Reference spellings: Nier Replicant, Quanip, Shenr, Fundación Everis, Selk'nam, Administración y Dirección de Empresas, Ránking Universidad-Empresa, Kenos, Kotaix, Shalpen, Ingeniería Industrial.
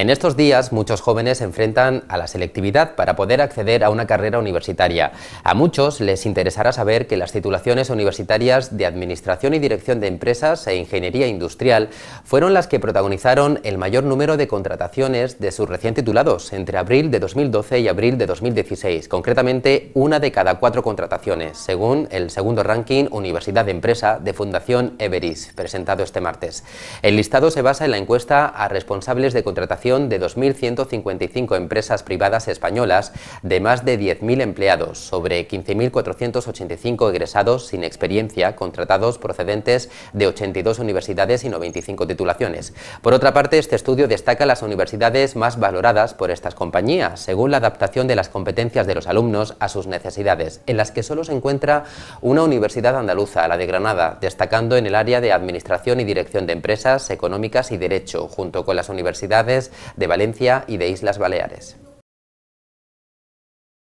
En estos días, muchos jóvenes se enfrentan a la selectividad para poder acceder a una carrera universitaria. A muchos les interesará saber que las titulaciones universitarias de Administración y Dirección de Empresas e Ingeniería Industrial fueron las que protagonizaron el mayor número de contrataciones de sus recién titulados entre abril de 2012 y abril de 2016, concretamente una de cada 4 contrataciones, según el segundo ranking Universidad de Empresa de Fundación Everis, presentado este martes. El listado se basa en la encuesta a responsables de contratación de 2.155 empresas privadas españolas de más de 10.000 empleados, sobre 15.485 egresados sin experiencia contratados procedentes de 82 universidades y 95 titulaciones. Por otra parte, este estudio destaca las universidades más valoradas por estas compañías, según la adaptación de las competencias de los alumnos a sus necesidades, en las que solo se encuentra una universidad andaluza, la de Granada, destacando en el área de Administración y Dirección de Empresas, Económicas y Derecho, junto con las universidades de Valencia y de Islas Baleares.